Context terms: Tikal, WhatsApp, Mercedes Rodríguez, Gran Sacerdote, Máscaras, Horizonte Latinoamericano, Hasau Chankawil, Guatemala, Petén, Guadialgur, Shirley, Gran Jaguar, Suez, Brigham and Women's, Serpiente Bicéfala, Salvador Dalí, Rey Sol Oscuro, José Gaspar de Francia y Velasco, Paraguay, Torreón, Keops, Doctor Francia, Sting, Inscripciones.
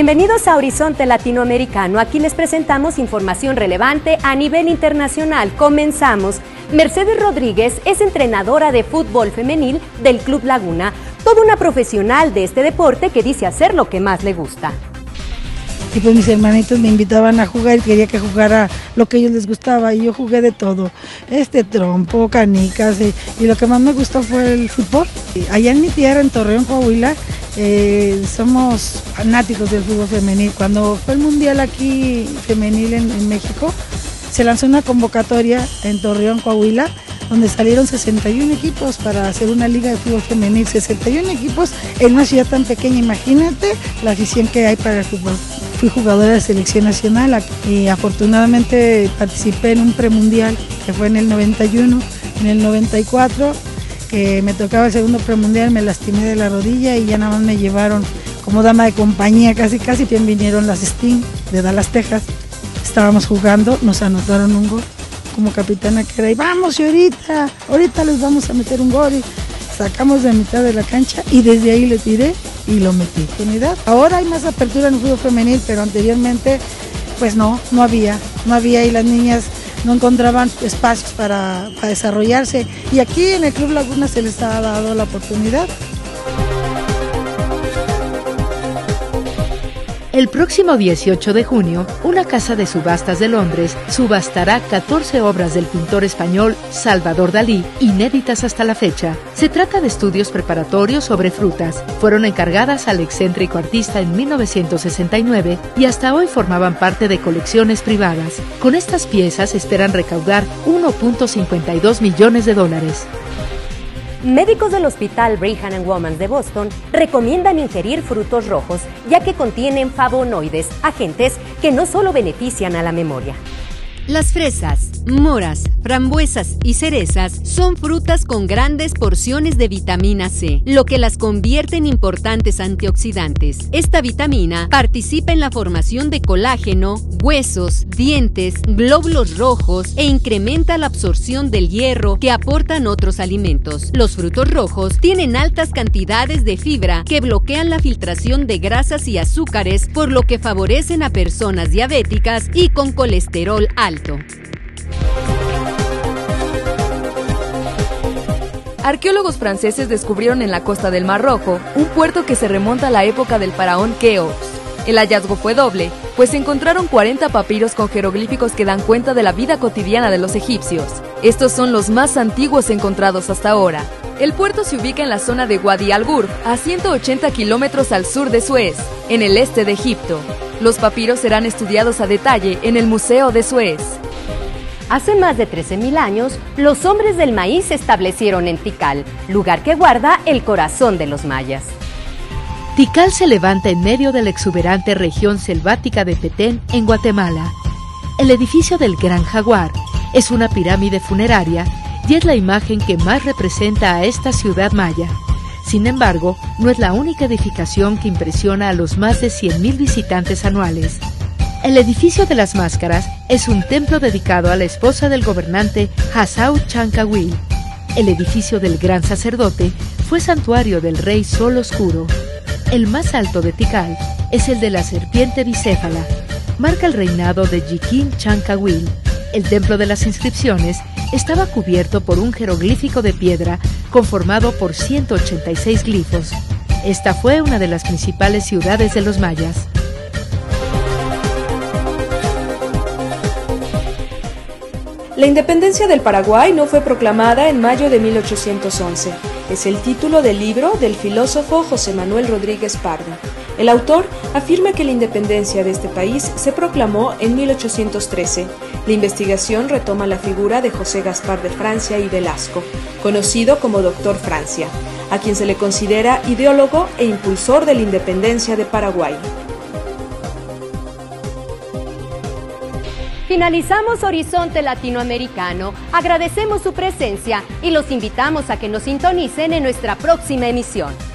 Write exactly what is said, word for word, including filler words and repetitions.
Bienvenidos a Horizonte Latinoamericano. Aquí les presentamos información relevante a nivel internacional. Comenzamos. Mercedes Rodríguez es entrenadora de fútbol femenil del Club Laguna, toda una profesional de este deporte que dice hacer lo que más le gusta. Y pues mis hermanitos me invitaban a jugar y quería que jugara lo que a ellos les gustaba y yo jugué de todo, este trompo, canicas y, y lo que más me gustó fue el fútbol. Allá en mi tierra, en Torreón, Coahuila, eh, somos fanáticos del fútbol femenil. Cuando fue el mundial aquí femenil en, en México, se lanzó una convocatoria en Torreón, Coahuila, donde salieron sesenta y un equipos para hacer una liga de fútbol femenil, sesenta y un equipos en una ciudad tan pequeña, imagínate la afición que hay para el fútbol. Fui jugadora de selección nacional y afortunadamente participé en un premundial que fue en el noventa y uno, en el noventa y cuatro, que me tocaba el segundo premundial, me lastimé de la rodilla y ya nada más me llevaron como dama de compañía casi casi, bien vinieron las Sting de Dallas, Texas, estábamos jugando, nos anotaron un gol. Como capitana que era, y vamos, y ahorita, ahorita les vamos a meter un gol. Sacamos de mitad de la cancha y desde ahí le tiré y lo metí. Ahora hay más apertura en el fútbol femenil, pero anteriormente, pues no, no había, no había y las niñas no encontraban espacios para, para desarrollarse. Y aquí en el Club Laguna se les ha dado la oportunidad. El próximo dieciocho de junio, una casa de subastas de Londres subastará catorce obras del pintor español Salvador Dalí, inéditas hasta la fecha. Se trata de estudios preparatorios sobre frutas. Fueron encargadas al excéntrico artista en mil novecientos sesenta y nueve y hasta hoy formaban parte de colecciones privadas. Con estas piezas esperan recaudar uno punto cincuenta y dos millones de dólares. Médicos del hospital Brigham and Women's de Boston recomiendan ingerir frutos rojos, ya que contienen flavonoides, agentes que no solo benefician a la memoria. Las fresas, moras, frambuesas y cerezas son frutas con grandes porciones de vitamina C, lo que las convierte en importantes antioxidantes. Esta vitamina participa en la formación de colágeno, huesos, dientes, glóbulos rojos e incrementa la absorción del hierro que aportan otros alimentos. Los frutos rojos tienen altas cantidades de fibra que bloquean la filtración de grasas y azúcares, por lo que favorecen a personas diabéticas y con colesterol alto. Arqueólogos franceses descubrieron en la costa del Mar Rojo un puerto que se remonta a la época del faraón Keops. El hallazgo fue doble, pues encontraron cuarenta papiros con jeroglíficos que dan cuenta de la vida cotidiana de los egipcios. Estos son los más antiguos encontrados hasta ahora. El puerto se ubica en la zona de Guadialgur, a ciento ochenta kilómetros al sur de Suez, en el este de Egipto. Los papiros serán estudiados a detalle en el Museo de Suez. Hace más de trece mil años, los hombres del maíz se establecieron en Tikal, lugar que guarda el corazón de los mayas. Tikal se levanta en medio de la exuberante región selvática de Petén, en Guatemala. El edificio del Gran Jaguar es una pirámide funeraria y es la imagen que más representa a esta ciudad maya. Sin embargo, no es la única edificación que impresiona a los más de cien mil visitantes anuales. El edificio de las Máscaras es un templo dedicado a la esposa del gobernante Hasau Chankawil. El edificio del Gran Sacerdote fue santuario del Rey Sol Oscuro. El más alto de Tikal es el de la Serpiente Bicéfala. Marca el reinado de Jikín Chankawil. El templo de las Inscripciones estaba cubierto por un jeroglífico de piedra conformado por ciento ochenta y seis glifos. Esta fue una de las principales ciudades de los mayas. La independencia del Paraguay no fue proclamada en mayo de mil ochocientos once. Es el título del libro del filósofo José Manuel Rodríguez Pardo. El autor afirma que la independencia de este país se proclamó en mil ochocientos trece. La investigación retoma la figura de José Gaspar de Francia y Velasco, conocido como Doctor Francia, a quien se le considera ideólogo e impulsor de la independencia de Paraguay. Finalizamos Horizonte Latinoamericano. Agradecemos su presencia y los invitamos a que nos sintonicen en nuestra próxima emisión.